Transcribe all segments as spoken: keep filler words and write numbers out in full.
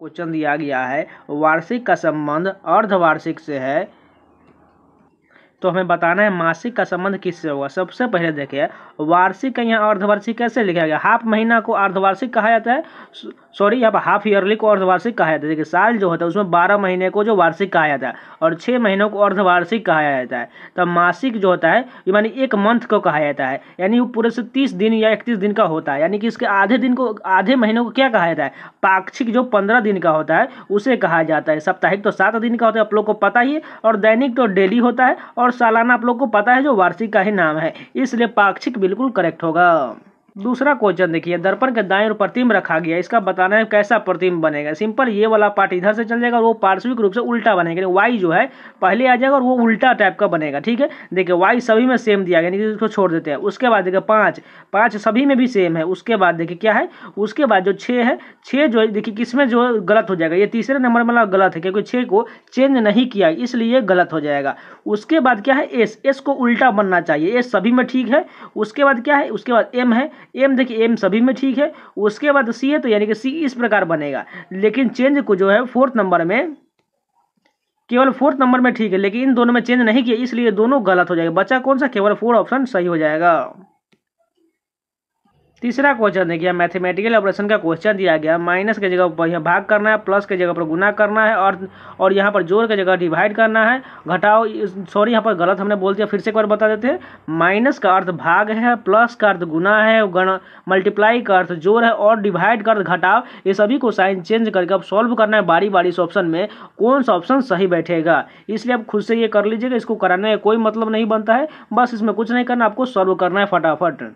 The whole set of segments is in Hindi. क्वेश्चन दिया गया है वार्षिक का संबंध अर्धवार्षिक से है, तो हमें बताना है मासिक का संबंध किससे होगा। सबसे पहले देखिए वार्षिक का यहाँ अर्धवार्षिक कैसे लिखा गया। हाफ महीना को अर्धवार्षिक कहा जाता है, सॉरी यहाँ पर हाफ ईयरली को अर्धवार्षिक कहा जाता है। देखिए साल जो होता है उसमें बारह महीने को जो वार्षिक कहा जाता है और छः महीनों को अर्धवार्षिक कहा जाता है। तब मासिक जो होता है यानी एक मंथ को कहा जाता है, यानी वो पूरे से तीस दिन या इकतीस दिन का होता है, यानी कि इसके आधे दिन को आधे महीनों को क्या कहा जाता है। पाक्षिक जो पंद्रह दिन का होता है उसे कहा जाता है। साप्ताहिक तो सात दिन का होता है, आप लोग को पता ही है, और दैनिक तो डेली होता है, और सालाना आप लोग को पता है जो वार्षिक का ही नाम है, इसलिए पाक्षिक बिल्कुल करेक्ट होगा। दूसरा क्वेश्चन देखिए, दर्पण के दाएं ओर प्रतिम्ब रखा गया, इसका बताना है कैसा प्रतिम्ब बनेगा। सिंपल ये वाला पार्ट इधर से चल जाएगा और वो पार्श्विक रूप से उल्टा बनेगा। वाई जो है पहले आ जाएगा और वो उल्टा टाइप का बनेगा। ठीक है, देखिए वाई सभी में सेम दिया गया, यानी कि इसको छोड़ देते हैं। उसके बाद देखिए पाँच पाँच सभी में भी सेम है। उसके बाद देखिए क्या है, उसके बाद जो छः है, छः जो देखिए किसमें जो गलत हो जाएगा, ये तीसरे नंबर वाला गलत है क्योंकि छः को चेंज नहीं किया इसलिए गलत हो जाएगा। उसके बाद क्या है, एस एस को उल्टा बनना चाहिए, एस सभी में ठीक है। उसके बाद क्या है, उसके बाद एम है, एम देखिए एम सभी में ठीक है। उसके बाद सी है, तो यानी कि सी इस प्रकार बनेगा, लेकिन चेंज को जो है फोर्थ नंबर में, केवल फोर्थ नंबर में ठीक है लेकिन इन दोनों में चेंज नहीं किया इसलिए दोनों गलत हो जाएगा। बचा कौन सा, केवल फोर ऑप्शन सही हो जाएगा। तीसरा क्वेश्चन देखिए, मैथमेटिकल ऑपरेशन का क्वेश्चन दिया गया। माइनस के जगह पर यहाँ भाग करना है, प्लस के जगह पर गुना करना है, और और यहाँ पर जोड़ के जगह डिवाइड करना है, घटाओ, सॉरी यहाँ पर गलत हमने बोल दिया, फिर से एक बार बता देते हैं। माइनस का अर्थ भाग है, प्लस का अर्थ गुना है, गण मल्टीप्लाई का अर्थ जोड़ है, और डिवाइड का अर्थ घटाओ। ये सभी को साइन चेंज करके अब सॉल्व करना है बारी बारी से। ऑप्शन में कौन सा ऑप्शन सही बैठेगा, इसलिए आप खुद से ये कर लीजिएगा, इसको कराने का कोई मतलब नहीं बनता है। बस इसमें कुछ नहीं करना, आपको सॉल्व करना है फटाफट।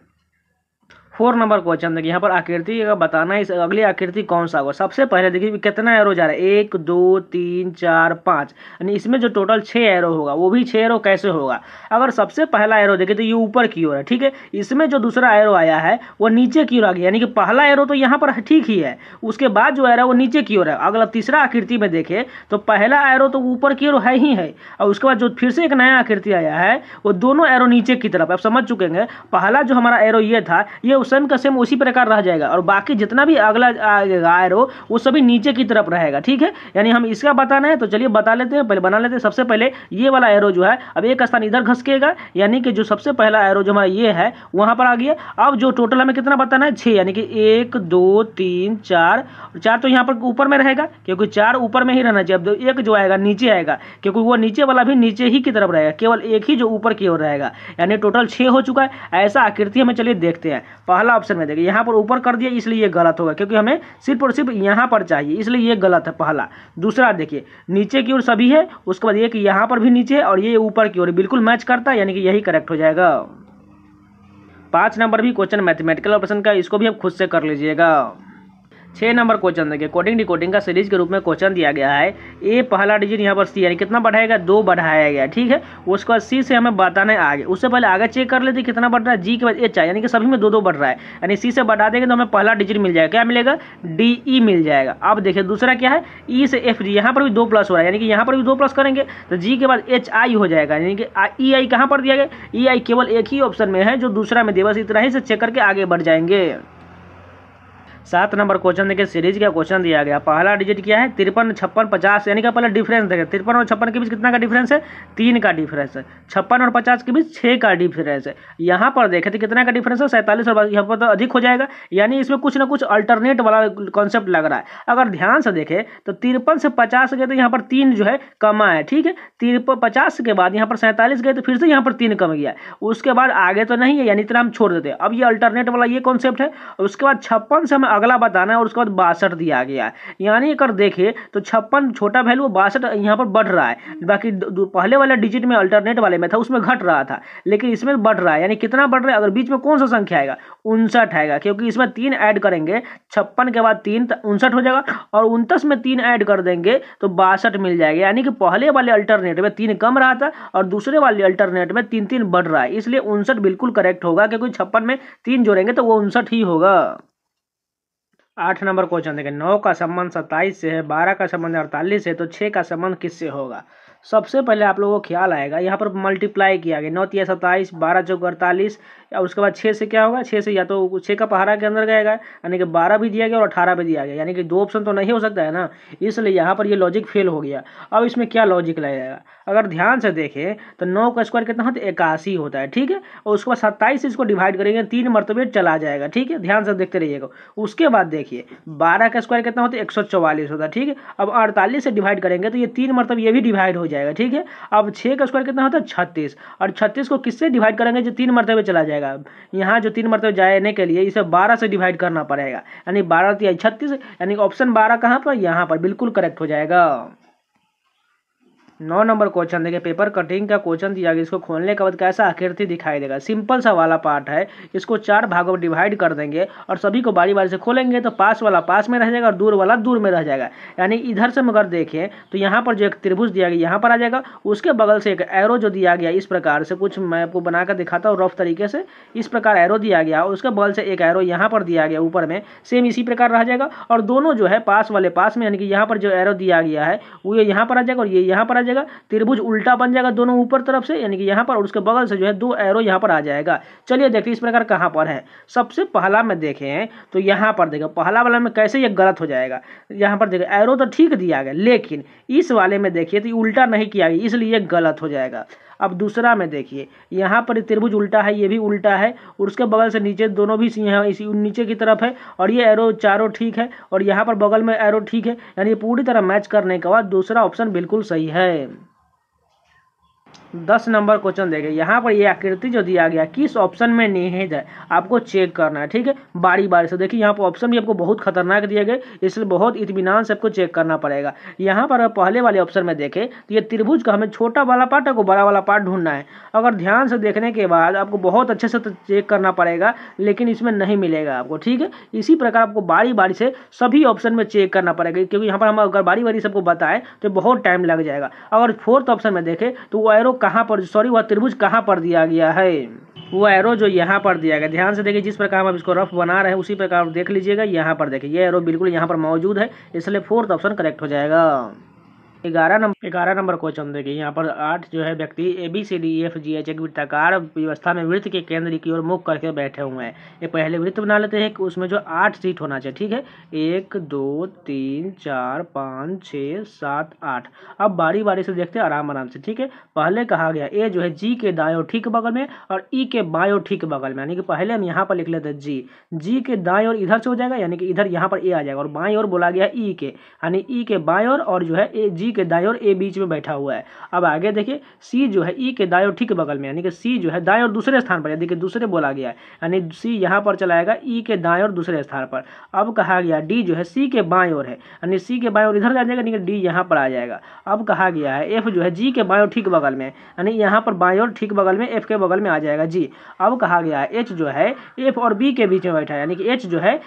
फोर नंबर क्वेश्चन देखिए, यहाँ पर आकृति का बताना है, इस अगली आकृति कौन सा होगा। सबसे पहले देखिए कितना एरो जा रहा है, एक दो तीन चार पाँच, यानी इसमें जो टोटल छः एरो होगा, वो भी छः एरो कैसे होगा। अगर सबसे पहला एरो देखिए तो ये ऊपर की ओर है, ठीक है। इसमें जो दूसरा एरो आया है वो नीचे की ओर आ गया, यानी कि पहला एरो तो यहाँ पर ठीक ही है, उसके बाद जो एरो वो नीचे की ओर है। अगर तीसरा आकृति में देखें तो पहला एरो तो ऊपर की ओर है ही है, और उसके बाद जो फिर से एक नया आकृति आया है वो दोनों एरो नीचे की तरफ। आप समझ चुके हैं, पहला जो हमारा एरो ये था, ये सेम का सेम उसी प्रकार रह जाएगा, और बाकी जितना भी अगला आएगा एरो वो सभी नीचे की तरफ रहेगा। ठीक है, यानी हम इसका बताना है, तो चलिए बता लेते हैं, पहले बना लेते हैं। सबसे पहले ये वाला एरो जो है, अब एक स्थान इधर घसकेगा, यानी कि जो सबसे पहला एरो जो हमारा ये है वहां पर आ गया। अब जो टोटल हमें कितना बताना है, छः, यानी कि एक दो तीन चार, चार तो यहाँ पर ऊपर में रहेगा क्योंकि चार ऊपर में ही रहना चाहिए। अब एक जो आएगा नीचे आएगा क्योंकि वो नीचे वाला भी नीचे ही की तरफ रहेगा, केवल एक ही जो ऊपर की ओर रहेगा, यानी टोटल छः हो चुका है। ऐसा आकृति हमें, चलिए देखते हैं। पहला ऑप्शन में देखिए यहाँ पर ऊपर कर दिया इसलिए ये गलत होगा, क्योंकि हमें सिर्फ और सिर्फ यहाँ पर चाहिए, इसलिए ये गलत है पहला। दूसरा देखिए नीचे की ओर सभी है, उसके बाद एक यहाँ पर भी नीचे है और ये ऊपर की ओर बिल्कुल मैच करता है, यानी कि यही करेक्ट हो जाएगा। पाँच नंबर भी क्वेश्चन मैथमेटिकल ऑपरेशन का, इसको भी आप खुद से कर लीजिएगा। छः नंबर क्वेश्चन देखिए, कोडिंग डिकोडिंग का सीरीज के रूप में क्वेश्चन दिया गया है। ए पहला डिजिट यहाँ पर सी, यानी कितना बढ़ाएगा, दो बढ़ाया गया, ठीक है। उसके बाद सी से हमें बताना है आगे, उससे पहले आगे चेक कर लेते हैं कितना बढ़ रहा है। जी के बाद एच आया, यानी कि सभी में दो दो बढ़ रहा है, यानी सी से बढ़ा देंगे तो हमें पहला डिजिट मिल जाएगा, क्या मिलेगा, डी ई मिल जाएगा। अब देखिए दूसरा क्या है, ई से एफ जी, यहाँ पर भी दो प्लस हो रहा है, यानी कि यहाँ पर भी दो प्लस करेंगे तो जी के बाद एच आई हो जाएगा, यानी कि ई आई कहाँ पर दिया गया, ई आई केवल एक ही ऑप्शन में है जो दूसरा में दिया, बस इतना ही से चेक करके आगे बढ़ जाएंगे। सात नंबर क्वेश्चन देखिए, सीरीज का क्वेश्चन दिया गया। पहला डिजिट क्या है, तिरपन छप्पन पचास, यानी कि पहले डिफरेंस देखें, तिरपन और छप्पन के बीच कितना का डिफरेंस है, तीन का डिफरेंस है। छप्पन और पचास के बीच छः का डिफरेंस है। यहाँ पर देखें तो कितना का डिफरेंस है, सैंतालीस, और यहाँ पर तो अधिक हो जाएगा, यानी इसमें कुछ ना कुछ अल्टरनेट वाला कॉन्सेप्ट लग रहा है। अगर ध्यान से देखें तो तिरपन से पचास गए तो यहाँ पर तीन जो है कमा है, ठीक है। तिरपन पचास के बाद यहाँ पर सैंतालीस गए तो फिर से यहाँ पर तीन कम गया, उसके बाद आगे तो नहीं है, यानी इतना हम छोड़ देते हैं। अब ये अल्टरनेट वाला ये कॉन्सेप्ट है। उसके बाद छप्पन से अगला बताना है, और उसके बाद बासठ दिया गया है, यानी अगर देखें तो छप्पन छोटा वैल्यू, बासठ यहाँ पर बढ़ रहा है। बाकी पहले वाला डिजिट में अल्टरनेट वाले में था उसमें घट रहा था, लेकिन इसमें बढ़ रहा है, यानी कितना बढ़ रहा है। अगर बीच में कौन सा संख्या आएगा, उनसठ आएगा, क्योंकि इसमें तीन ऐड करेंगे, छप्पन के बाद तीन उनसठ हो जाएगा, और उनतीस में तीन ऐड कर देंगे तो बासठ मिल जाएगा, यानी कि पहले वाले अल्टरनेट में तीन कम रहा था और दूसरे वाले अल्टरनेट में तीन तीन बढ़ रहा है, इसलिए उनसठ बिल्कुल करेक्ट होगा, क्योंकि छप्पन में तीन जोड़ेंगे तो वो उनसठ ही होगा। आठ नंबर क्वेश्चन देखें, नौ का संबंध सत्ताईस से है, बारह का संबंध अड़तालीस से, तो छः का संबंध किससे होगा। सबसे पहले आप लोगों को ख्याल आएगा यहाँ पर मल्टीप्लाई किया गया, नौ तिया सत्ताईस, बारह चौक अड़तालीस, और उसके बाद छः से क्या होगा, छः से या तो छः का पहाड़ा के अंदर गएगा यानी कि बारह भी दिया गया और अठारह भी दिया गया, यानी कि दो ऑप्शन तो नहीं हो सकता है ना, इसलिए यहाँ पर ये लॉजिक फेल हो गया। अब इसमें क्या लॉजिक लगेगा, अगर ध्यान से देखें तो नौ का स्क्वायर कितना होता है, इक्यासी होता है, ठीक है, और उसके बाद सत्ताईस से इसको डिवाइड करेंगे तीन मरतबे चला जाएगा, ठीक है, ध्यान से देखते रहिएगा। उसके बाद देखिए बारह का स्क्वायर कितना होता है, एक सौ चौवालीस होता है, ठीक है, अब अड़तालीस से डिवाइड करेंगे तो ये तीन मरतब ये भी डिवाइड हो जाएगा, ठीक है। अब छः का स्क्वायर कितना होता है, छत्तीस, और छत्तीस को किससे डिवाइड करेंगे, जो तीन मरतबे चला जाएगा, यहाँ जो तीन मरतबे जाने के लिए इसे बारह से डिवाइड करना पड़ेगा, यानी बारह या छत्तीस, यानी ऑप्शन बारह कहाँ पर, यहाँ पर बिल्कुल करेक्ट हो जाएगा। नौ नंबर क्वेश्चन देखिए, पेपर कटिंग का क्वेश्चन दिया गया, इसको खोलने के बाद कैसा आकृति दिखाई देगा। सिंपल सा वाला पार्ट है, इसको चार भागों में डिवाइड कर देंगे और सभी को बारी बारी से खोलेंगे तो पास वाला पास में रह जाएगा और दूर वाला दूर में रह जाएगा, यानी इधर से मगर देखें तो यहाँ पर जो एक त्रिभुज दिया गया यहाँ पर आ जाएगा, उसके बगल से एक एरो जो दिया गया इस प्रकार से, कुछ मैं आपको बनाकर दिखाता हूँ रफ तरीके से, इस प्रकार एरो दिया गया और उसके बगल से एक एरो यहाँ पर दिया गया ऊपर में, सेम इसी प्रकार रह जाएगा और दोनों जो है पास वाले पास में, यानी कि यहाँ पर जो एरो दिया गया है वो यहाँ पर आ जाएगा और ये यहाँ पर आ जाएगा, त्रिभुज उल्टा बन जाएगा दोनों ऊपर तरफ से, यानी कि यहाँ पर, और उसके बगल से जो है दो एरो यहाँ पर आ जाएगा। चलिए देखते हैं इस प्रकार कहाँ पर है। सबसे पहला में देखें तो यहाँ पर देखो, पहला वाला में कैसे ये गलत हो जाएगा, यहाँ पर देखो एरो तो ठीक दिया गया लेकिन इस वाले में देखिए तो उल्टा नहीं किया गया इसलिए गलत हो जाएगा। अब दूसरा में देखिए, यहाँ पर त्रिभुज उल्टा है, ये भी उल्टा है और उसके बगल से नीचे दोनों भी यहाँ इसी नीचे की तरफ है और ये एरो चारों ठीक है और यहाँ पर बगल में एरो ठीक है, यानी पूरी तरह मैच करने के बाद दूसरा ऑप्शन बिल्कुल सही है। दस नंबर क्वेश्चन देखें, यहाँ पर ये आकृति जो दिया गया किस ऑप्शन में निहित है आपको चेक करना है, ठीक है, बारी बारी से। देखिए यहाँ पर ऑप्शन भी आपको बहुत खतरनाक दिए गए, इसलिए बहुत इत्मीनान से आपको चेक करना पड़ेगा। यहाँ पर पहले वाले ऑप्शन में देखें तो ये त्रिभुज का हमें छोटा वाला पार्ट को बड़ा वाला पार्ट ढूंढना है, अगर ध्यान से देखने के बाद आपको बहुत अच्छे से चेक करना पड़ेगा लेकिन इसमें नहीं मिलेगा आपको, ठीक है। इसी प्रकार आपको बारी बारी से सभी ऑप्शन में चेक करना पड़ेगा, क्योंकि यहाँ पर हम अगर बारी बारी से आपको बताएं तो बहुत टाइम लग जाएगा। अगर फोर्थ ऑप्शन में देखें तो वो एरो कहाँ पर, सॉरी वह त्रिभुज कहाँ पर दिया गया है, वो एरो जो यहाँ पर दिया गया, ध्यान से देखिए, जिस प्रकार हम इसको रफ बना रहे हैं उसी प्रकार देख लीजिएगा। यहाँ पर देखिए ये एरो बिल्कुल यहाँ पर मौजूद है, इसलिए फोर्थ ऑप्शन करेक्ट हो जाएगा। ग्यारह नंबर ग्यारह नंबर क्वेश्चन देखिए, यहाँ पर आठ जो है व्यक्ति A B C D F G H एक वृत्ताकार व्यवस्था में वृत्त के केंद्र की ओर मुख करके बैठे हुए हैं। ये पहले वृत्त बना लेते हैं कि उसमें जो आठ सीट होना चाहिए, ठीक है, एक दो तीन चार पाँच छः सात आठ। अब बारी बारी से देखते हैं आराम आराम से, ठीक है। पहले कहा गया ए जो है जी के दाएँ ठीक बगल में और ई के बाएँ ठीक बगल में, यानी कि पहले हम यहाँ पर लिख लेते हैं जी, जी के दाएँ और इधर से हो जाएगा, यानी कि इधर यहाँ पर ए आ जाएगा और बाएँ और बोला गया ई के, यानी ई के बाएँ और जो है ए जी के दाएं ओर ए बीच में बैठा हुआ है। अब आगे देखिए सी जो है ई के दाएं ओर ठीक बगल में, यानी कि सी जो है दाएं ओर दूसरे स्थान पर, यानी कि दूसरे बोला गया है, यानी सी यहाँ पर चलाएगा ई के दाएं ओर दूसरे स्थान पर। अब कहा गया डी जो है सी के बाएं ओर है, यानी सी के बाएं ओर इधर आ जाएगा, यानी कि डी यहाँ पर आ जाएगा। अब कहा गया है एफ जो है जी के बाएं ओर ठीक बगल में, यानी यहाँ पर बाएं ओर ठीक बगल में एफ के बगल में आ जाएगा जी। अब कहा गया है एच जो है एफ और बी के बीच में बैठा है, यानी कि एच जो है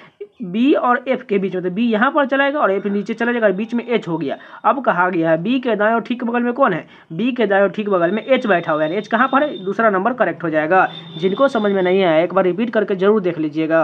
बी और एफ के बीच में, तो बी यहाँ पर चलाएगा और एफ नीचे चला जाएगा, बीच में एच हो गया। अब कहा गया है बी के दाएं ओर ठीक बगल में कौन है, बी के दाएं ओर ठीक बगल में एच बैठा हुआ है, एच कहाँ पर है, दूसरा नंबर करेक्ट हो जाएगा। जिनको समझ में नहीं आया एक बार रिपीट करके जरूर देख लीजिएगा।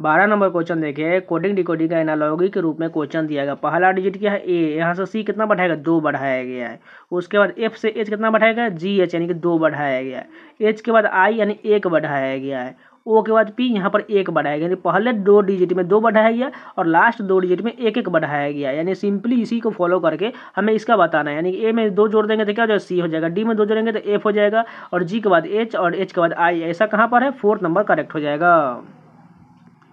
बारह नंबर क्वेश्चन देखिए, कोडिंग डिकोडिंग का एनालॉगी के रूप में क्वेश्चन दिया गया। पहला डिजिट क्या है ए, यहाँ से सी कितना बढ़ाएगा, दो बढ़ाया गया है। उसके बाद एफ से एच कितना बढ़ाएगा, जी एच, यानी कि दो बढ़ाया गया है। एच के बाद आई यानी एक बढ़ाया गया है। ओ के बाद पी यहाँ पर एक बढ़ाया गया, यानी पहले दो डिजिट में दो बढ़ाया गया और लास्ट दो डिजिट में एक एक बढ़ाया गया, यानी सिंपली इसी को फॉलो करके हमें इसका बताना है। यानी ए में दो जोड़ देंगे तो क्या हो जाएगा, सी हो जाएगा, डी में दो जोड़ेंगे तो एफ हो जाएगा, और जी के बाद एच और एच के बाद आई, ऐसा कहाँ पर है, फोर्थ नंबर करेक्ट हो जाएगा।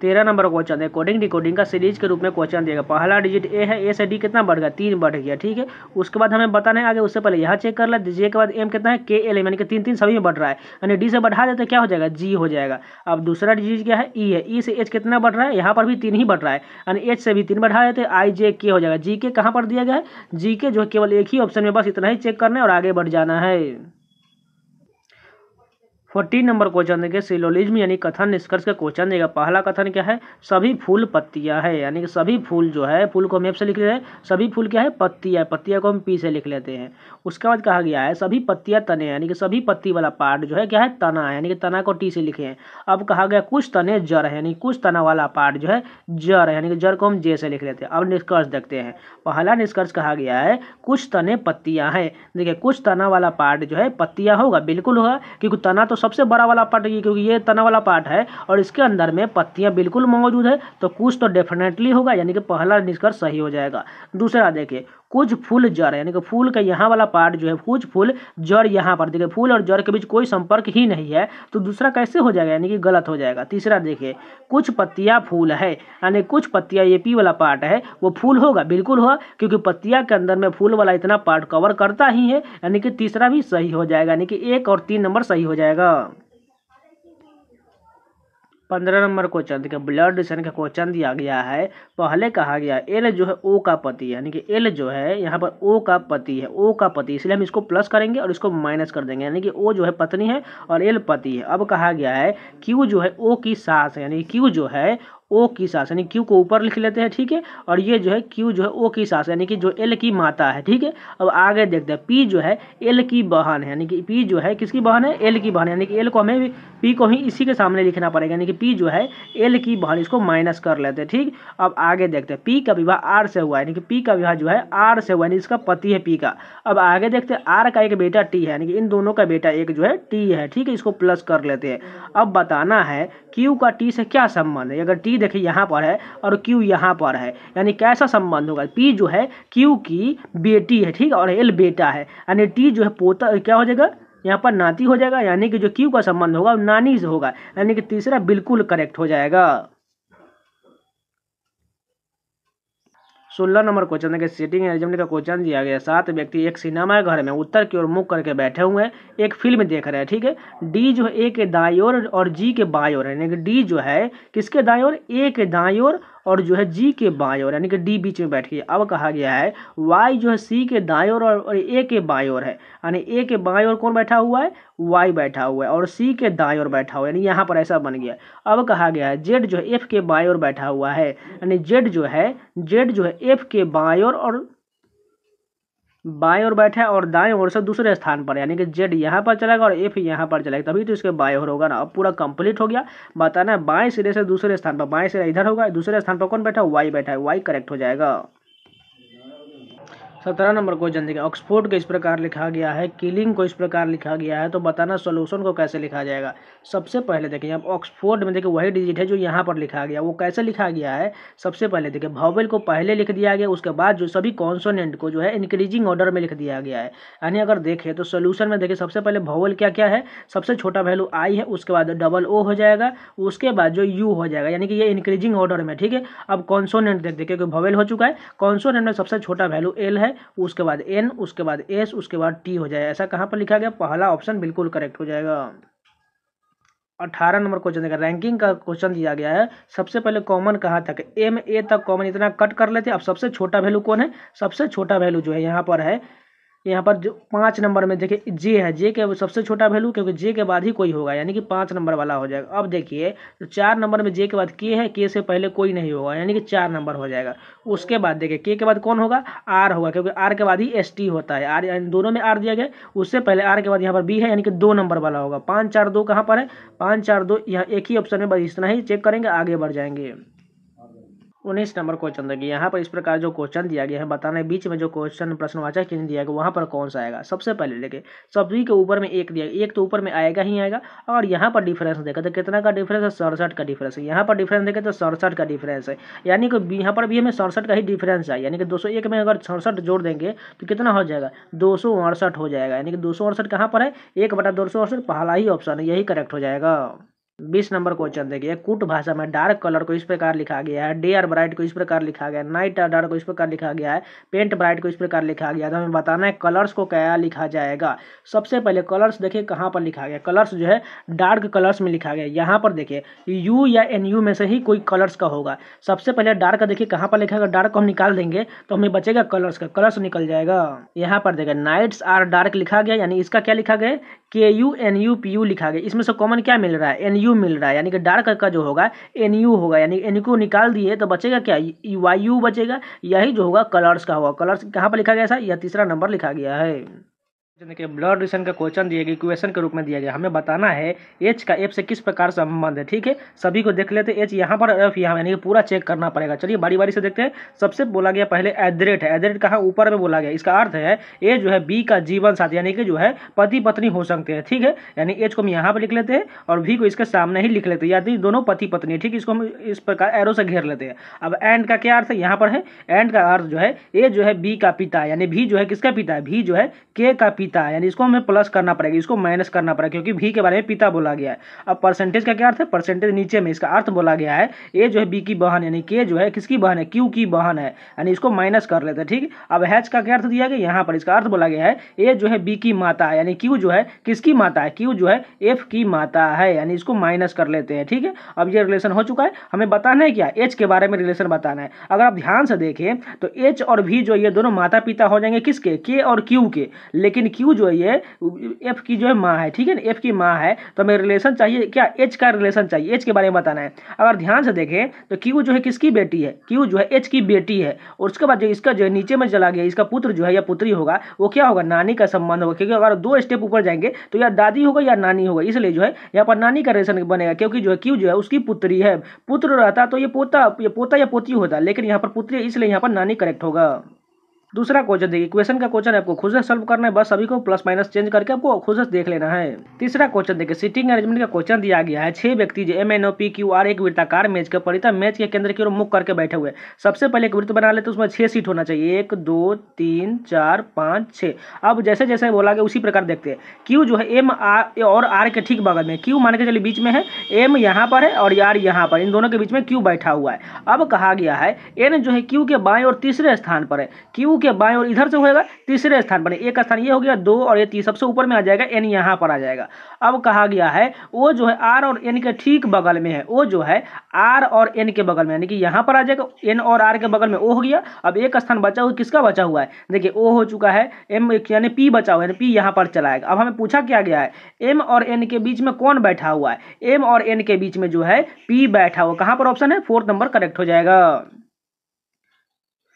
तेरह नंबर क्वेश्चन है, कोडिंग डिकोडिंग का सीरीज के रूप में क्वेश्चन दिया गया। पहला डिजिट ए है, ए से डी कितना बढ़ गया, तीन बढ़ गया, ठीक है। उसके बाद हमें बताना है आगे, उससे पहले यहाँ चेक कर ले, जे के बाद एम कितना है, के एल एम, यानी कि तीन तीन सभी में बढ़ रहा है, यानी डी से बढ़ा देते क्या हो जाएगा, जी हो जाएगा। अब दूसरा डिजिट क्या है ई है, ई से एच कितना बढ़ रहा है, यहाँ पर भी तीन ही बढ़ रहा है, यानी एच से भी तीन बढ़ा देते, आई जे के हो जाएगा। जी के कहाँ पर दिया गया है, जी के जो है केवल एक ही ऑप्शन में, बस इतना ही चेक करना है और आगे बढ़ जाना है। फोर्टीन नंबर क्वेश्चन देखिए सिलोलिज्म यानी कथन निष्कर्ष का क्वेश्चन देगा। पहला कथन क्या है, सभी फूल पत्तियां है, यानी कि सभी फूल जो है, फूल को हम एफ से लिख लेते हैं, सभी फूल क्या है पत्तियां, पत्तियां को हम पी से लिख लेते हैं। उसके बाद कहा गया है सभी पत्तियां तने, यानी कि सभी पत्ती वाला पार्ट जो है क्या है तना है, यानी कि तना को टी से लिखे हैं। अब कहा गया कुछ तने जड़ है, यानी कुछ तना वाला पार्ट जो है जड़ है, यानी कि जड़ को हम जे से लिख लेते हैं। अब निष्कर्ष देखते हैं, पहला निष्कर्ष कहा गया है कुछ तने पत्तियां हैं। देखिए कुछ तना वाला पार्ट जो है पत्तियां होगा, बिल्कुल होगा, क्योंकि तना तो सबसे बड़ा वाला पार्ट है, क्योंकि ये तना वाला पार्ट है और इसके अंदर में पत्तियां बिल्कुल मौजूद है, तो कुछ तो डेफिनेटली होगा, यानी कि पहला निष्कर्ष सही हो जाएगा। दूसरा देखिए कुछ फूल जड़, यानी कि फूल का यहाँ वाला पार्ट जो है, कुछ फूल जड़ यहाँ पर, देखिए फूल और जड़ के बीच कोई संपर्क ही नहीं है, तो दूसरा कैसे हो जाएगा, यानी कि गलत हो जाएगा। तीसरा देखिए कुछ पत्तियाँ फूल है, यानी कुछ पत्तियाँ ये पी वाला पार्ट है वो फूल होगा, बिल्कुल होगा, क्योंकि पत्तियाँ के अंदर में फूल वाला इतना पार्ट कवर करता ही है, यानी कि तीसरा भी सही हो जाएगा, यानी कि एक और तीन नंबर सही हो जाएगा। पंद्रह नंबर क्वेश्चन देखिए ब्लड रिलेशन का क्वेश्चन दिया गया है। पहले कहा गया एल जो है ओ का पति, यानी कि एल जो है यहाँ पर ओ का पति है, ओ का पति, इसलिए हम इसको प्लस करेंगे और इसको माइनस कर देंगे, यानी कि ओ जो है पत्नी है और एल पति है। अब कहा गया है क्यू जो है ओ की सास, यानी क्यू जो है ओ की सास, यानी क्यू को ऊपर लिख लेते हैं, ठीक है, और ये जो है क्यू जो है ओ की सास, यानी कि जो एल की माता है, ठीक है। अब आगे देखते हैं पी जो है एल की बहन है, यानी कि पी जो है किसकी बहन है, एल की बहन, यानी कि एल को हमें पी को ही इसी के सामने लिखना पड़ेगा, यानी कि पी जो है एल की बहन, इसको माइनस कर लेते हैं, ठीक। अब आगे देखते हैं पी का विवाह आर से हुआ, यानी कि पी का विवाह जो है आर से हुआ, यानी इसका पति है पी का। अब आगे देखते हैं आर का एक बेटा टी है, यानी कि इन दोनों का बेटा एक जो है टी है, ठीक है, इसको प्लस कर लेते हैं। अब बताना है क्यू का टी से क्या संबंध है, अगर टी देखिए यहाँ पर है और क्यू यहाँ पर है, यानी कैसा संबंध होगा, पी जो है क्यू की बेटी है, ठीक, और एल बेटा है, यानी टी जो है पोता क्या हो जाएगा, यहाँ पर नाती हो जाएगा, यानी कि जो क्यू का संबंध होगा नानी से होगा, यानी कि तीसरा बिल्कुल करेक्ट हो जाएगा। सोलह नंबर क्वेश्चन देखिए सिटिंग अरेंजमेंट का क्वेश्चन दिया गया। सात व्यक्ति एक सिनेमा घर में उत्तर की ओर मुख करके बैठे हुए हैं, एक फिल्म देख रहे हैं, ठीक है। डी जो है ए के दाईं ओर और जी के बाईं ओर, यानी कि डी जो है किसके दाईं ओर, ए के दाईं ओर और जो है जी के बाईं ओर, यानी कि डी बीच में बैठी है। अब कहा गया है वाई जो है सी के दाईं ओर और ए के बाईं ओर है, यानी ए के बाईं ओर कौन बैठा हुआ है, वाई बैठा हुआ है, और सी के दाईं ओर बैठा हुआ है, यानी यहाँ पर ऐसा बन गया। अब कहा गया है जेड जो है एफ के बाईं ओर बैठा हुआ है, यानी जेड जो है जेड जो है एफ के बाईं ओर और बाएं ओर बैठा है और दाएं ओर से दूसरे स्थान पर, यानी कि जेड यहाँ पर चलेगा और एफ यहाँ पर चलेगा, तभी तो इसके बाएं ओर होगा ना। अब पूरा कंप्लीट हो गया। बताना है बाएं सिरे से दूसरे स्थान पर, बाएं सिरा इधर होगा, दूसरे स्थान पर कौन बैठा है, वाई बैठा है, वाई करेक्ट हो जाएगा। सत्रह नंबर क्वेश्चन देखिए ऑक्सफोर्ड को इस प्रकार लिखा गया है, किलिंग को इस प्रकार लिखा गया है, तो बताना सोल्यूशन को कैसे लिखा जाएगा। सबसे पहले देखिए अब ऑक्सफोर्ड में देखिए वही डिजिट है जो यहाँ पर लिखा गया, वो कैसे लिखा गया है। सबसे पहले देखिए भावेल को पहले लिख दिया गया, उसके बाद जो सभी कॉन्सोनेंट को जो है इंक्रीजिंग ऑर्डर में लिख दिया गया है, यानी अगर देखें तो सोल्यूशन में देखिए सबसे पहले भावेल क्या क्या है, सबसे छोटा वैल्यू आई है, उसके बाद डबल ओ हो जाएगा, उसके बाद जो यू हो जाएगा, यानी कि ये इंक्रीजिंग ऑर्डर में, ठीक है। अब कॉन्सोनेंट देख देखिए क्योंकि भावेल हो चुका है, कॉन्सोनेंट में सबसे छोटा वैल्यू एल है, उसके बाद एन, उसके बाद एस, उसके बाद टी हो जाएगा। ऐसा कहां पर लिखा गया, पहला ऑप्शन बिल्कुल करेक्ट हो जाएगा। अठारह नंबर क्वेश्चन देखा रैंकिंग का क्वेश्चन दिया गया है। सबसे पहले कॉमन कहाँ तक, एम ए तक कॉमन, इतना कट कर लेते हैं। अब सबसे छोटा वैल्यू कौन है, सबसे छोटा वैल्यू जो है यहाँ पर है, यहाँ पर जो पाँच नंबर में देखिए जे है, जे के सबसे छोटा वैल्यू, क्योंकि जे के बाद ही कोई होगा, यानी कि पाँच नंबर वाला हो जाएगा। अब देखिए तो चार नंबर में जे के बाद के है, के से पहले कोई नहीं होगा, यानी कि चार नंबर हो जाएगा। उसके बाद देखिए के के बाद कौन होगा, आर होगा, क्योंकि आर के बाद ही एस टी होता है, आर दोनों में आर दिया गया। उससे पहले आर के बाद यहाँ पर बी है, यानी कि दो नंबर वाला होगा। पाँच चार दो कहाँ पर है, पाँच चार दो यहाँ एक ही ऑप्शन में, बस इतना ही चेक करेंगे, आगे बढ़ जाएंगे। उन्नीस नंबर क्वेश्चन देखिए यहाँ पर इस प्रकार जो क्वेश्चन दिया गया है, बताना है बीच में जो क्वेश्चन प्रश्नवाचक चिन्ह दिया गया वहाँ पर कौन सा आएगा। सबसे पहले देखिए सभी के ऊपर में एक दिया, एक तो ऊपर में आएगा ही आएगा, और यहाँ पर डिफरेंस देखें तो कितना का डिफरेंस है, सड़सठ का डिफरेंस है। यहाँ पर डिफरेंस देखें तो सड़सठ का डिफरेंस है, यानी कि यहाँ पर भी हमें सड़सठ का ही डिफरेंस है, यानी कि दो सौ एक में अगर सड़सठ जोड़ देंगे तो कितना हो जाएगा, दो सौ अड़सठ हो जाएगा, यानी कि दो सौ अड़सठ कहाँ पर है, एक बटा दो सौ अड़सठ, पहला ही ऑप्शन है, यही करेक्ट हो जाएगा। बीस नंबर क्वेश्चन देखिए, कूट भाषा में डार्क कलर को इस प्रकार लिखा गया है, डेयर ब्राइट को इस प्रकार लिखा गया है, नाइट और डार्क को इस प्रकार लिखा गया है, पेंट ब्राइट को इस प्रकार लिखा गया है। तो हमें बताना है कलर्स को क्या लिखा जाएगा। सबसे पहले कलर्स देखिए कहाँ पर लिखा गया, कलर्स जो है डार्क कलर्स में लिखा गया। यहाँ पर देखिए यू या एन यू में से ही कोई कलर्स का होगा। सबसे पहले डार्क देखिए कहाँ पर लिखा गया, डार्क को हम निकाल देंगे तो हमें बचेगा कलर्स का, कलर्स निकल जाएगा। यहाँ पर देखिए नाइट्स आर डार्क लिखा गया, यानी इसका क्या लिखा गया, K U N U P U लिखा गया। इसमें से कॉमन क्या मिल रहा है, एन यू मिल रहा है, यानी कि डार्क का जो होगा एन यू होगा, यानी एन को निकाल दिए तो बचेगा क्या, वाई यू बचेगा। यही जो होगा कलर्स का होगा। कलर्स कहाँ पर लिखा गया था, यह तीसरा नंबर लिखा गया है। देखिए ब्लड रिलेशन का क्वेश्चन दिया गया, इक्वेशन के रूप में दिया गया, हमें बताना है एच का एफ से किस प्रकार संबंध है। ठीक है, सभी को देख लेते हैं, एच यहाँ पर एफ यहाँ, यानी कि पूरा चेक करना पड़ेगा। चलिए बारी बारी से देखते हैं। सबसे बोला गया पहले एट द रेट है, एट द रेट कहाँ ऊपर में बोला गया, इसका अर्थ है ए जो है बी का जीवन साथी, यानी कि जो है पति पत्नी हो सकते हैं। ठीक है, यानी एच को हम यहाँ पर लिख लेते हैं और बी को इसके सामने ही लिख लेते हैं, यानी दोनों पति पत्नी। ठीक है, इसको हम इस प्रकार एरो से घेर लेते हैं। अब एंड का क्या अर्थ है, यहाँ पर है एंड का अर्थ जो है ए जो है बी का पिता, यानी भी जो है किसका पिता है, भी जो है के का पिता है, यानी इसको हमें प्लस करना पड़ेगा, इसको माइनस करना पड़ेगा क्योंकि भी के बारे में पिता बोला गया है। अब परसेंटेज का क्या अर्थ है, परसेंटेज नीचे में इसका अर्थ बोला गया है ए जो है बी की बहन, यानी के जो है किसकी बहन है, क्यू की बहन है, यानी इसको माइनस कर लेते हैं। ठीक, अब हैच का क्या अर्थ दिया गया, यहाँ पर इसका अर्थ बोला गया है ए जो है बी की माता है, यानी क्यू जो है किसकी माता है, क्यू जो है एफ की माता है, यानी इसको माइनस कर लेते हैं। ठीक है, अब ये रिलेशन हो चुका है। हमें बताना है क्या, एच के बारे में रिलेशन बताना है। अगर आप ध्यान से देखें तो एच और भी जो ये दोनों माता पिता हो जाएंगे किसके, के और क्यू के, लेकिन क्यू जो है ये एफ की जो है माँ है। ठीक है, एफ की माँ है, तो हमें रिलेशन चाहिए क्या, एच का रिलेशन चाहिए, एच के बारे में बताना है। अगर ध्यान से देखें तो क्यू जो है किसकी बेटी है, क्यू जो है एच की बेटी है, और उसके बाद जो इसका जो है नीचे में चला गया, इसका पुत्र जो है या पुत्री होगा वो क्या होगा, नानी का संबंध होगा, क्योंकि अगर दो स्टेप ऊपर जाएंगे तो या दादी होगा या नानी होगा, इसलिए जो है यहाँ पर नानी का रिलेशन बनेगा, क्योंकि जो है क्यू जो है उसकी पुत्री है। पुत्र रहता तो ये पोता पोता या पोती होता, लेकिन यहाँ पर पुत्री है इसलिए यहाँ पर नानी करेक्ट होगा। दूसरा क्वेश्चन देखिए, इक्वेशन का क्वेश्चन आपको खुद से सॉल्व करना है, बस सभी को प्लस माइनस चेंज करके आपको खुद से देख लेना है। तीसरा क्वेश्चन देखिए, सीटिंग अरेंजमेंट का क्वेश्चन दिया गया है, छह व्यक्ति जो M N O P Q R एक वृत्ताकार मेज के परिता मेज के केंद्र की ओर मुख करके बैठे हुए। सबसे पहले एक वृत्त बना लेते, उसमें छह सीट होना चाहिए, एक दो तीन चार पाँच छः। अब जैसे जैसे बोला गया उसी प्रकार देखते हैं। क्यू जो है एम आर और आर के ठीक बगल में, क्यू मान के चलिए बीच में है, एम यहाँ पर है और आर यहाँ पर, इन दोनों के बीच में क्यू बैठा हुआ है। अब कहा गया है एन जो है क्यू के बाएं और तीसरे स्थान पर है, क्यू के बाएं और इधर से होएगा तीसरे स्थान पर, एक स्थान ये हो गया दो और ये तीन, सबसे ऊपर में आ जाएगा एन यहाँ पर आ जाएगा। अब कहा गया है ओ जो है आर और एन के ठीक बगल में है, ओ जो है आर और एन के बगल में, यानी कि यहाँ पर आ जाएगा एन और आर के बगल में ओ हो गया। अब एक स्थान बचा हुआ, किसका बचा हुआ है, देखिए ओ हो चुका है, एम यानी पी बचा हुआ है, पी यहाँ पर चलाएगा। अब हमें पूछा क्या गया है, एम और एन के बीच में कौन बैठा हुआ है, एम और एन के बीच में जो है पी बैठा हुआ, कहाँ पर ऑप्शन है, फोर्थ नंबर करेक्ट हो जाएगा।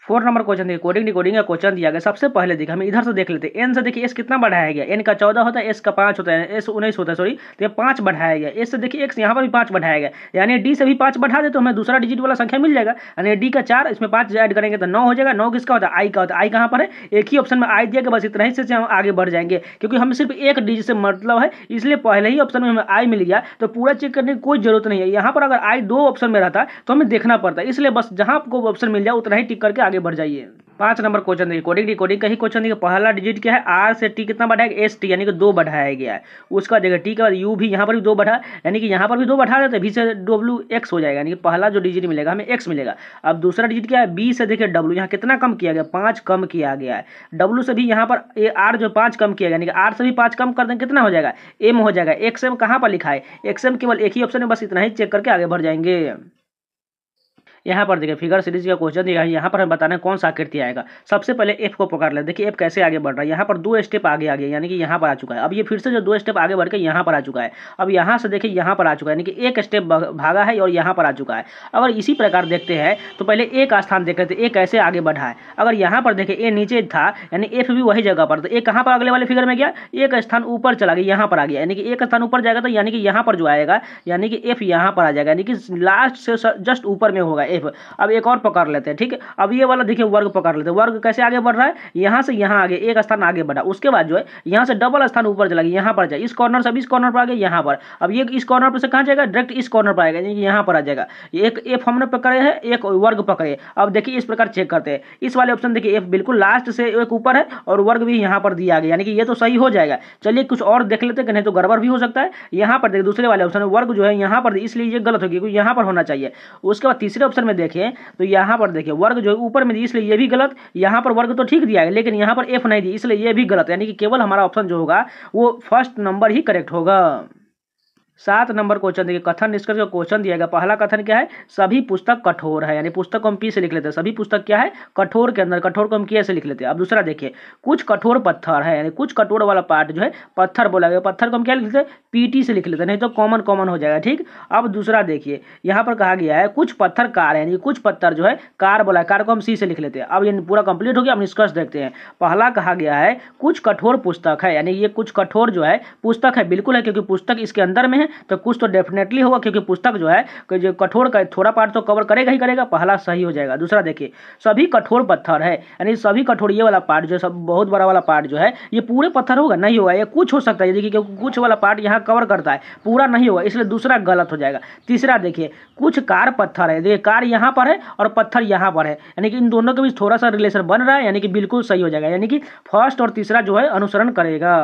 फोर नंबर क्वेश्चन देखिए, कोडिंग डिकोडिंग का क्वेश्चन दिया गया। सबसे पहले देखिए हम इधर से देख लेते हैं, एन से देखिए एस कितना बढ़ाया गया, एन का चौदह होता है, एस का पाँच होता है, एस उन्नीस होता है, सॉरी तो ये पाँच बढ़ाया गया। एस से देखिए एक्स यहाँ पर भी पाँच बढ़ाया गया, यानी डी से भी पाँच बढ़ा दे तो हमें दूसरा डिजिट वाला संख्या मिल जाएगा, यानी डी का चार इसमें पाँच ऐड करेंगे तो नौ हो जाएगा। नौ किसका होता है, आई का होता है, आई कहाँ पर है, एक ही ऑप्शन में आई दिया गया, बस इतना ही से हम आगे बढ़ जाएंगे क्योंकि हमें सिर्फ एक डिजिट से मतलब है, इसलिए पहले ही ऑप्शन में हमें आई मिल गया तो पूरा चेक करने की कोई जरूरत नहीं है। यहाँ पर अगर आई दो ऑप्शन में रहता तो हमें देखना पड़ता, इसलिए बस जहाँ आपको ऑप्शन मिल जाए उतना ही टिक करके बढ़ जाइए। पांच नंबर क्वेश्चन देखिए, कोडिंग डिकोडिंग का ही क्वेश्चन देखिए। पहला डिजिट क्या है, आर से टी कितना बढ़ाया गया, एस टी यानी कि दो बढ़ाया गया है। उसका देखिए टी के बाद यू भी यहाँ पर भी दो बढ़ा, यानी कि यहाँ पर भी दो बढ़ा देते हैं, भी से डब्ल्यू एक्स हो जाएगा, यानी कि पहला जो डिजिट मिलेगा हमें एक्स मिलेगा। अब दूसरा डिजिट क्या है, बी से देखिए डब्ल्यू यहाँ कितना कम किया गया, पाँच कम किया गया है। डब्ल्यू से भी यहाँ पर आर जो पाँच कम किया गया, यानी कि आर से भी पाँच कम कर दें कितना हो जाएगा, एम हो जाएगा। एक्स एम कहाँ पर लिखा है, एक्स एम केवल एक ही ऑप्शन है, बस इतना ही चेक करके आगे बढ़ जाएंगे। यहाँ पर देखिए फिगर सीरीज का क्वेश्चन दिया है, यहाँ पर हमें बताना है कौन सा आकृति आएगा। सबसे पहले एफ को पकड़ ले, देखिए एफ कैसे आगे बढ़ रहा है, यहाँ पर दो स्टेप आगे आ गया, यानी कि यहाँ पर आ चुका है। अब ये फिर से जो दो स्टेप आगे बढ़ के यहाँ पर आ चुका है, अब यहाँ से देखिए यहाँ पर आ चुका है, यानी कि एक स्टेप भागा है और यहाँ पर आ चुका है। अगर इसी प्रकार देखते हैं तो पहले एक स्थान देख लेते, एक कैसे आगे बढ़ा है। अगर यहाँ पर देखें ए नीचे था, यानी एफ भी वही जगह पर, तो एक कहाँ पर अगले वाले फिगर में गया, एक स्थान ऊपर चला गया, यहाँ पर आ गया, यानी कि एक स्थान ऊपर जाएगा तो यानी कि यहाँ पर जो आएगा, यानी कि एफ यहाँ पर आ जाएगा, यानी कि लास्ट से जस्ट ऊपर में होगा। एफ। अब एक और पकड़ लेते हैं, ठीक है। अब ये वाला देखिए वर्ग पकड़ लेते हैं, वर्ग कैसे आगे बढ़ रहा है, यहाँ से यहाँ आगे एक स्थान आगे बढ़ा, उसके बाद जो है यहाँ से डबल स्थान ऊपर चला गया, यहाँ पर जाए इस कॉर्नर से, अब इस कॉर्नर पर आ गया यहाँ पर, अब ये इस कॉर्नर पर से कहाँ जाएगा, डायरेक्ट इस कॉर्नर पर आएगा, यहाँ पर आ जाएगा। एक एफ हमने पकड़े हैं, एक वर्ग पकड़े। अब देखिए इस प्रकार चेक करते हैं, इस वाले ऑप्शन देखिए एफ बिल्कुल लास्ट से एक ऊपर है और वर्ग भी यहाँ पर दिया गया, यानी कि ये तो सही हो जाएगा। चलिए कुछ और देख लेते हैं, नहीं तो गड़बड़ भी हो सकता है। यहाँ पर देखिए दूसरे वाले ऑप्शन में वर्ग जो है यहाँ पर, इसलिए ये गलत होगी क्योंकि यहाँ पर होना चाहिए। उसके बाद तीसरे ऑप्शन में देखें तो यहाँ पर देखिए वर्ग जो है ऊपर में, इसलिए ये भी गलत। यहाँ पर वर्ग तो ठीक दिया है लेकिन यहाँ पर एफ नहीं दी, इसलिए ये भी गलत, यानी कि केवल हमारा ऑप्शन जो होगा वो फर्स्ट नंबर ही करेक्ट होगा। सात नंबर क्वेश्चन देखिए, कथन निष्कर्ष का क्वेश्चन दिया गया। पहला कथन क्या है, सभी पुस्तक कठोर है, यानी पुस्तक को हम पी से लिख लेते हैं, सभी पुस्तक क्या है कठोर के अंदर, कठोर को हम के से लिख लेते हैं। अब दूसरा देखिए, कुछ कठोर पत्थर है, यानी कुछ कठोर वाला पार्ट जो है पत्थर बोला गया, पत्थर को हम क्या लिख लेते हैं पीटी से लिख लेते हैं, नहीं तो कॉमन कॉमन हो जाएगा, ठीक। अब दूसरा देखिए, यहाँ पर कहा गया है कुछ पत्थर कार, यानी कुछ पत्थर जो है कार बोला, कार को हम सी से लिख लेते हैं। अब ये पूरा कंप्लीट हो गया। अब निष्कर्ष देखते हैं, पहला कहा गया है कुछ कठोर पुस्तक है, यानी ये कुछ कठोर जो है पुस्तक है बिल्कुल है, क्योंकि पुस्तक इसके अंदर में है तो कुछ तो डेफिनेटली होगा, क्योंकि पुस्तक जो है जो कठोर का थोड़ा पार्ट तो कवर करेगा ही करेगा, पहला सही हो जाएगा। दूसरा देखिए, सभी कठोर पत्थर है, यानी सभी कठोर ये वाला पार्ट जो सब बहुत बड़ा वाला पार्ट जो है ये पूरे पत्थर होगा नहीं होगा, ये कुछ हो सकता है, देखिए क्योंकि कुछ वाला पार्ट यहाँ कवर करता है, पूरा नहीं होगा, इसलिए दूसरा गलत हो जाएगा। तीसरा देखिए, कुछ कार पत्थर है, देखिए कार यहाँ पर है और पत्थर यहाँ पर है, यानी कि इन दोनों के बीच थोड़ा सा रिलेशन बन रहा है, यानी कि बिल्कुल सही हो जाएगा, यानी कि फर्स्ट और तीसरा जो है अनुसरण करेगा।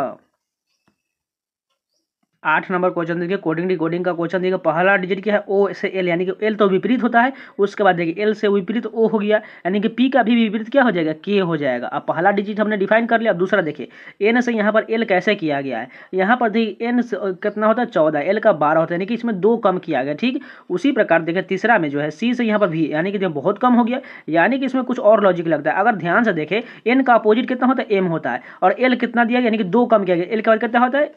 आठ नंबर क्वेश्चन देखिए, कोडिंग डिकोडिंग का क्वेश्चन देखिए। पहला डिजिट क्या है, ओ से एल, यानी कि एल तो विपरीत होता है, उसके बाद देखिए एल से विपरीत ओ हो गया, यानी कि पी का भी विपरीत क्या हो जाएगा, के हो जाएगा। अब पहला डिजिट हमने डिफाइन कर लिया। अब दूसरा देखिए, एन से यहाँ पर एल कैसे किया गया है, यहाँ पर देखिए एन कितना होता है चौदह, एल का बारह होता है, यानी कि इसमें दो कम किया गया, ठीक। उसी प्रकार देखिए तीसरा में जो है सी से यहाँ पर भी, यानी कि बहुत कम हो गया, यानी कि इसमें कुछ और लॉजिक लगता है। अगर ध्यान से देखें, एन का अपोजिट कितना होता है एम होता है, और एल कितना दिया गया, यानी कि दो कम किया गया, एल के बाद कितना होता है,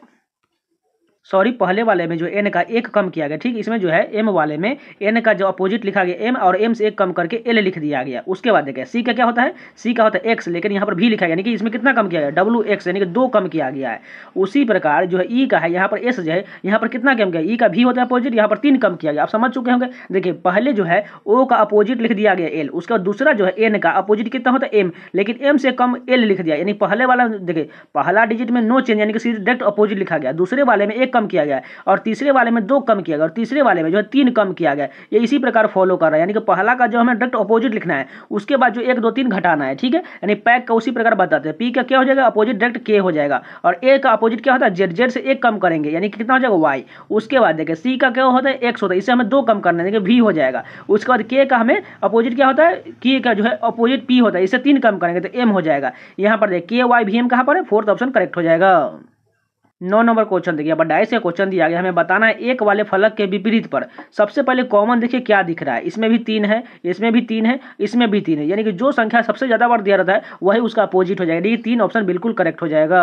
सॉरी पहले वाले में जो एन का एक कम किया गया, ठीक। इसमें जो है एम वाले में एन का जो अपोजिट लिखा गया एम, और एम से एक कम करके एल लिख दिया गया। उसके बाद देखिए सी का क्या होता है, सी का होता है एक्स, लेकिन यहाँ पर भी लिखा गया, यानी कि इसमें कितना कम किया गया, डब्लू एक्स, यानी कि दो कम किया गया है। उसी प्रकार जो है ई का है, यहाँ पर एस जो है यहाँ पर कितना कम किया, ई का भी होता है अपोजिट, यहाँ पर तीन कम किया गया। आप समझ चुके होंगे। देखिए पहले जो है ओ का अपोजिट लिख दिया गया एल, उसके बाद दूसरा जो है एन का अपोजिट कितना होता है एम, लेकिन एम से कम एल लिख दिया, यानी पहले वाला देखिए पहला डिजिट में नो चेंज, यानी कि सीधे डायरेक्ट अपोजिट लिखा गया। दूसरे वाले में एक कम किया गया है, और तीसरे वाले में दो कम किया गया, और तीसरे वाले में जो है तीन कम किया गया। ये इसी प्रकार फॉलो कर रहा है, यानी कि पहला का जो हमें डायरेक्ट अपोजिट लिखना है, उसके बाद जो एक दो तीन घटाना है, ठीक है। यानी पैक का उसी प्रकार बताते हैं, पी का क्या हो जाएगा अपोजिट डायरेक्ट के हो जाएगा, और ए का अपोजिट क्या होता है जेड, जेड से एक कम करेंगे यानी कि कितना हो जाएगा वाई। उसके बाद देखिए सी का क्या होता है एक्स होता है, इसे हमें दो कम करना है भी हो जाएगा। उसके बाद के का हमें अपोजिट क्या होता है, के का जो है अपोजिट पी होता है, इसे तीन कम करेंगे तो एम हो जाएगा। यहाँ पर देखिए के वाई भी एम कहाँ पर है, फोर्थ ऑप्शन करेक्ट हो जाएगा। नौ नंबर क्वेश्चन देखिए, अट्ठाईस का क्वेश्चन दिया गया, हमें बताना है एक वाले फलक के विपरीत पर सबसे पहले कॉमन देखिए क्या दिख रहा है। इसमें भी तीन है, इसमें भी तीन है, इसमें भी तीन है, यानी कि जो संख्या सबसे ज़्यादा बार दिया रहता है वही उसका अपोजिट हो जाएगा। ये तीन ऑप्शन बिल्कुल करेक्ट हो जाएगा।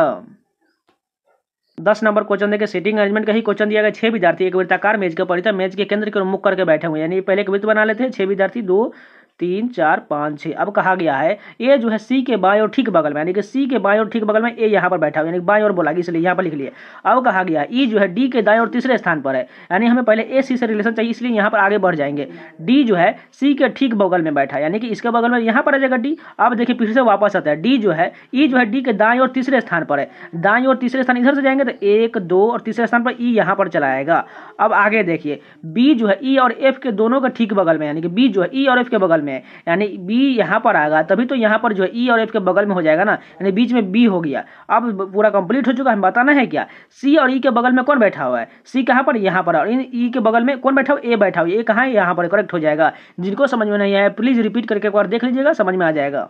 दस नंबर क्वेश्चन देखिए, सीटिंग अरेंजमेंट का ही क्वेश्चन दिया गया। छह विद्यार्थी एक वृत्ताकार मेज के ऊपर मेज के केंद्र की ओर मुख करके बैठे हुए, यानी पहले एक वृत्त बना लेते हैं। छह विद्यार्थी दो तीन चार पाँच छः। अब कहा गया है ए जो है सी के बाएं और ठीक बगल में, यानी कि सी के बाएं और ठीक बगल में ए यहाँ पर बैठा हुआ, यानी बाएं और बोला गया इसलिए यहाँ पर लिख लिए। अब कहा गया ई e जो है डी के दाएं और तीसरे स्थान पर है, यानी हमें पहले ए सी से रिलेशन चाहिए इसलिए यहाँ पर आगे बढ़ जाएंगे। डी जो है सी के ठीक बगल में बैठा, यानी कि इसके बगल में यहाँ पर आ जाएगा डी। अब देखिए फिर से वापस आता है डी जो है ई e जो है डी के दाएं और तीसरे स्थान पर है, दाएं और तीसरे स्थान इधर से जाएंगे तो एक दो और तीसरे स्थान पर ई यहाँ पर चला आएगा। अब आगे देखिए बी जो है ई और एफ के दोनों के ठीक बगल में, यानी कि बी जो है ई और एफ के बगल में, यानी बी यहाँ पर आएगा तभी तो यहाँ पर जो है ई और एफ के बगल में हो जाएगा ना, यानी बीच में बी हो गया। अब पूरा कंप्लीट हो चुका है। बताना है क्या सी और ई के बगल में कौन बैठा हुआ है, सी कहाँ पर यहाँ पर, और इन ई के बगल में कौन बैठा हुआ ए बैठा हुआ, ये कहाँ यहाँ पर करेक्ट हो जाएगा। जिनको समझ में नहीं आया प्लीज रिपीट करके एक बार देख लीजिएगा, समझ में आ जाएगा।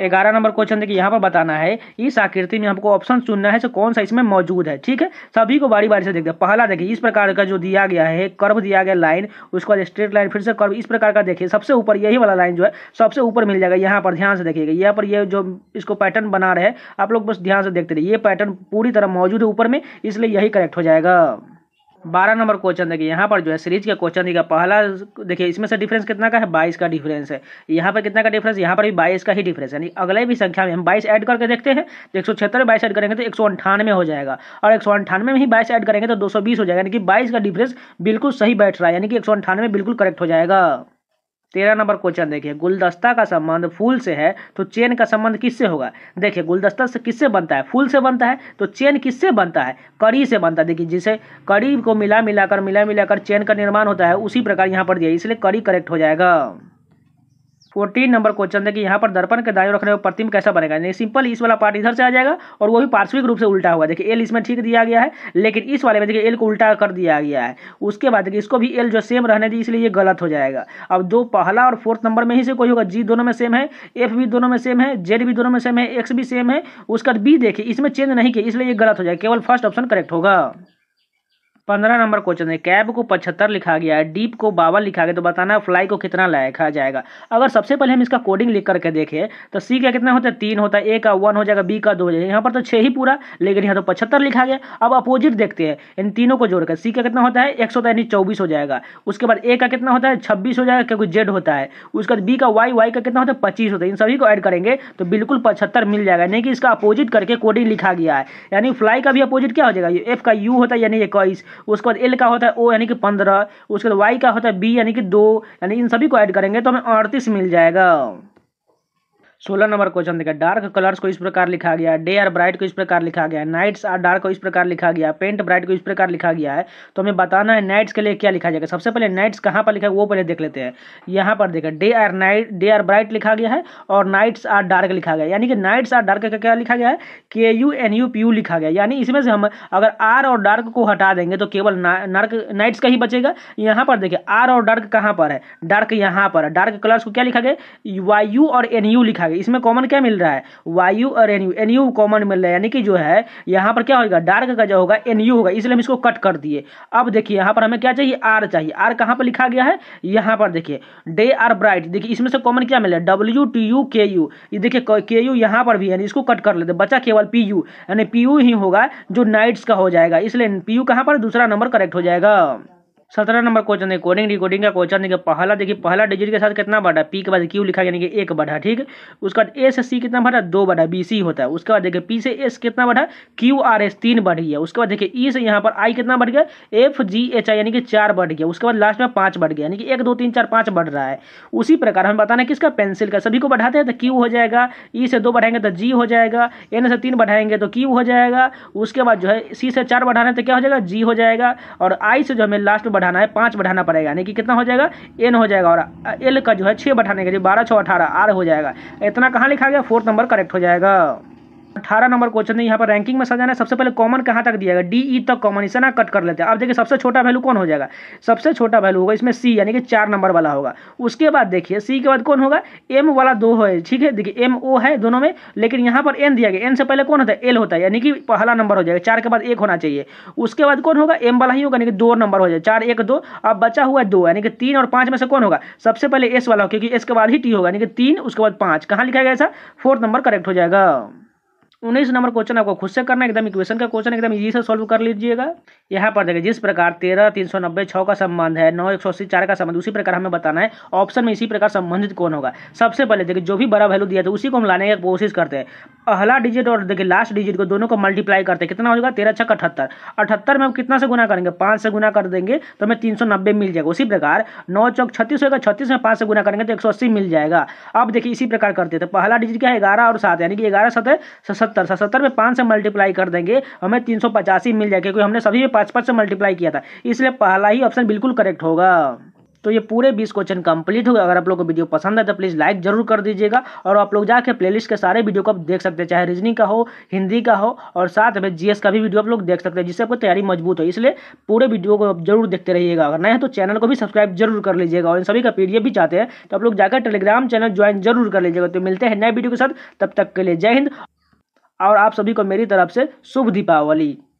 ग्यारह नंबर क्वेश्चन देखिए, यहाँ पर बताना है इस आकृति में हमको ऑप्शन चुनना है से कौन सा इसमें मौजूद है, ठीक है। सभी को बारी बारी से देखते हैं। पहला देखिए इस प्रकार का जो दिया गया है कर्व दिया गया लाइन, उसके बाद स्ट्रेट लाइन, फिर से कर्व, इस प्रकार का देखिए सबसे ऊपर यही वाला लाइन जो है सबसे ऊपर मिल जाएगा। यहाँ पर ध्यान से देखिएगा, यहाँ पर ये जो इसको पैटर्न बना रहे हैं आप लोग बस ध्यान से देखते रहिए, ये पैटर्न पूरी तरह मौजूद है ऊपर में, इसलिए यही करेक्ट हो जाएगा। बारह नंबर क्वेश्चन देखिए, यहाँ पर जो है सीरीज का क्वेश्चन देखिए। पहला देखिए इसमें से डिफरेंस कितना का है, बाईस का डिफरेंस है। यहाँ पर कितना का डिफरेंस, यहाँ पर भी बाईस का ही डिफरेंस है, यानी अगले भी संख्या में हम बाईस ऐड करके देखते हैं तो एक सौ छिहत्तर बाईस ऐड करेंगे तो एक सौ अंठानवे हो जाएगा, और एक सौ अंठानवे में ही बाईस ऐड करेंगे तो दो सौ बीस हो जाएगा, यानी कि बाईस का डिफरेंस बिल्कुल सही बैठ रहा है, यानी कि एक सौ अंठानवे बिल्कुल करेक्ट हो जाएगा। तेरह नंबर क्वेश्चन देखिए, गुलदस्ता का संबंध फूल से है तो चेन का संबंध किससे होगा। देखिए गुलदस्ता से किससे बनता है, फूल से बनता है, तो चेन किससे बनता है, कड़ी से बनता है। देखिए जिसे कड़ी को मिला मिलाकर मिला मिलाकर चेन का निर्माण होता है उसी प्रकार यहाँ पर दिया, इसलिए कड़ी करेक्ट हो जाएगा। फोर्टीन नंबर क्वेश्चन देखिए, यहाँ पर दर्पण के दाएं ओर रखने पर प्रतिबिंब कैसा बनेगा। नहीं सिंपल इस वाला पार्ट इधर से आ जाएगा और वो भी पार्श्विक रूप से उल्टा हुआ। देखिए एल इसमें ठीक दिया गया है लेकिन इस वाले में देखिए एल को उल्टा कर दिया गया है। उसके बाद देखिए इसको भी एल जो सेम रहने दी इसलिए ये गलत हो जाएगा। अब दो पहला और फोर्थ नंबर में ही से कोई होगा। जी दोनों में सेम है, एफ भी दोनों में सेम है, जेड भी दोनों में सेम है, एक्स भी सेम है, उसका बी देखिए इसमें चेंज नहीं किया इसलिए ये गलत हो जाएगा। केवल फर्स्ट ऑप्शन करेक्ट होगा। पंद्रह नंबर क्वेश्चन है, कैब को पचहत्तर लिखा गया है, डीप को बावन लिखा गया, तो बताना फ्लाई को कितना लिखा जाएगा। अगर सबसे पहले हम इसका कोडिंग लिख करके देखें तो सी का कितना होता है, तीन होता है, ए का वन हो जाएगा, बी का दो हो जाएगा, यहाँ पर तो छः ही पूरा लेकिन यहाँ तो पचहत्तर लिखा गया। अब अपोजिट देखते हैं इन तीनों को जोड़कर, सी का कितना होता है एक सौ होता है यानी चौबीस हो जाएगा, उसके बाद ए का कितना होता है छब्बीस हो जाएगा क्योंकि जेड होता है, उसके बाद बी का वाई वाई का कितना होता है पच्चीस होता है, इन सभी को ऐड करेंगे तो बिल्कुल पचहत्तर मिल जाएगा। यानी कि इसका अपोजिट करके कोडिंग लिखा गया है, यानी फ्लाई का भी अपोजिट क्या हो जाएगा, ये एफ का यू होता है यानी इक्कीस, उसके बाद एल का होता है ओ यानी कि पंद्रह, उसके बाद वाई का होता है बी यानी कि दो, यानी इन सभी को ऐड करेंगे तो हमें अड़तीस मिल जाएगा। सोलह नंबर क्वेश्चन देखिए, डार्क कलर्स को इस प्रकार लिखा गया है, डे आर ब्राइट को इस प्रकार लिखा गया है, नाइट्स आर डार्क को इस प्रकार लिखा गया है, पेंट ब्राइट को इस प्रकार लिखा गया है, तो हमें बताना है नाइट्स के लिए क्या लिखा जाएगा। सबसे पहले नाइट्स कहाँ पर लिखा है वो पहले देख लेते हैं। यहाँ पर देखिए day are night day are bright लिखा गया है और नाइट्स आर डार्क लिखा गया, यानी कि नाइट्स आर डार्क का क्या लिखा गया है, K U N U P U लिखा गया, यानी इसमें से हम अगर आर और डार्क को हटा देंगे तो केवल नाइट्स का ही बचेगा। यहाँ पर देखिए आर और डार्क कहाँ पर है, डार्क यहाँ पर है। डार्क कलर्स को क्या लिखा गया, वायु और एन यू लिखा गया। इसमें कॉमन क्या मिल रहा है, वायु और एनयू, एनयू कॉमन मिल रहा है, यानी कि जो है यहाँ पर क्या होगा, डार्क का जो होगा एनयू होगा, इसलिए हम इसको कट कर दिए। अब देखिए यहाँ पर हमें क्या चाहिए, आर चाहिए। आर कहाँ पर लिखा गया है, यहाँ पर देखिए डे आर ब्राइट, देखिए इसमें से कॉमन क्या मिला, W T U K U, ये देखिए के यू यहाँ पर भी है, इसको कट कर लेते, बचा केवल पी यू, यानी पी यू ही होगा जो नाइट्स का हो जाएगा, इसलिए पी यू कहाँ पर, दूसरा नंबर करेक्ट हो जाएगा। सत्रह नंबर क्वेश्चन है, कोडिंग रिकोडिंग का क्वेश्चन देखिए, पहला देखिए पहला डिजिट के साथ कितना बढ़ा, पी के बाद क्यू लिखा यानी कि एक बढ़ा, ठीक, उसका ए से सी कितना बढ़ा, दो बढ़ा, बी सी होता है, उसके बाद देखिए पी से एस कितना बढ़ा, क्यू आर एस तीन बढ़ी है, उसके बाद देखिए ई से यहाँ पर आई कितना बढ़ गया, एफ जी एच आई यानी कि चार बढ़ गया, उसके बाद लास्ट में पाँच बढ़ गया, यानी कि एक दो तीन चार पाँच बढ़ रहा है। उसी प्रकार हम बताना किसका, पेंसिल का, सभी को बढ़ाते हैं तो क्यू हो जाएगा, ई से दो बढ़ाएंगे तो जी हो जाएगा, एन से तीन बढ़ाएंगे तो क्यू हो जाएगा, उसके बाद जो है सी से चार बढ़ाना है तो क्या हो जाएगा, जी हो जाएगा, और आई से जो हमें लास्ट बढ़ाना है पांच बढ़ाना पड़ेगा, यानी कि कितना हो जाएगा, एन हो जाएगा, और एल का जो है छह बढ़ाने के लिए बारह छह अठारह आर हो जाएगा। इतना कहाँ लिखा गया, फोर्थ नंबर करेक्ट हो जाएगा। अठारह नंबर क्वेश्चन है, यहाँ पर रैंकिंग में सजाना है, सबसे पहले कॉमन कहाँ तक दिया गया, डी ई तक कॉमन, इसे ना कट कर लेते हैं। अब देखिए सबसे छोटा वैल्यू कौन हो जाएगा, सबसे छोटा वैल्यू होगा इसमें सी यानी कि चार नंबर वाला होगा, उसके बाद देखिए सी के बाद कौन होगा, एम वाला दो है, ठीक है, देखिए एम ओ है दोनों में, लेकिन यहाँ पर एन दिया गया, एन से पहले कौन होता है, एल होता है, यानी कि पहला नंबर हो जाएगा, चार के बाद एक होना चाहिए, उसके बाद कौन होगा, एम वाला ही होगा, यानी कि दो नंबर हो जाएगा, चार एक दो, अब बचा हुआ दो, यानी कि तीन और पाँच में से कौन होगा, सबसे पहले एस वाला हो क्योंकि एस के बाद ही टी होगा, यानी कि तीन उसके बाद पाँच, कहाँ लिखा गया ऐसा, फोर्थ नंबर करेक्ट हो जाएगा। उन्नीस नंबर क्वेश्चन आपको खुद से करना है, एकदम इक्वेशन का क्वेश्चन, एकदम इजी से सॉल्व कर लीजिएगा। यहाँ पर देखिए जिस प्रकार तेरह तीन सौ नब्बे छः का संबंध है, नौ एक सौ अस्सी चार का संबंध, उसी प्रकार हमें बताना है ऑप्शन में इसी प्रकार संबंधित कौन होगा। सबसे पहले देखिए जो भी बड़ा वैल्यू दिया था उसी को हम लाने की कोशिश करते हैं, पहला डिजिट और देखिए लास्ट डिजिट को दोनों को मल्टीप्लाई करते हैं, कितना हो जाएगा, तेरह छः अठहत्तर, अठहत्तर में हम कितना से गुना करेंगे, पाँच से गुना कर देंगे तो हमें तीन सौ नब्बे मिल जाएगा। उसी प्रकार नौ चौक छत्तीस होगा, छत्तीस में पाँच से गुना करेंगे तो एक सौ अस्सी मिल जाएगा। अब देखिए इसी प्रकार करते थे, पहला डिजिट क्या है ग्यारह और सात, यानी कि ग्यारह सतह सत्तर, सत्तर में पाँच से मल्टीप्लाई कर देंगे हमें तीन सौ पचासी मिल जाएगा, क्योंकि हमने सभी में पाँच पाँच से मल्टीप्लाई किया था, इसलिए पहला ही ऑप्शन बिल्कुल करेक्ट होगा। तो ये पूरे बीस क्वेश्चन कंप्लीट हो गए। अगर आप लोगों को वीडियो पसंद है तो प्लीज़ लाइक जरूर कर दीजिएगा, और आप लोग जाके प्लेलिस्ट के सारे वीडियो को आप देख सकते हैं, चाहे रीजनिंग का हो, हिंदी का हो, और साथ में जीएस का भी वीडियो आप लोग देख सकते हैं, जिससे आपको तैयारी मजबूत हो, इसलिए पूरे वीडियो को आप जरूर देखते रहिएगा। अगर नए हैं तो चैनल को भी सब्सक्राइब जरूर कर लीजिएगा, और इन सभी का पीडीएफ भी चाहते हैं तो आप लोग जाकर टेलीग्राम चैनल ज्वाइन जरूर कर लीजिएगा। तो मिलते हैं नए वीडियो के साथ, तब तक के लिए जय हिंद, और आप सभी को मेरी तरफ से शुभ दीपावली।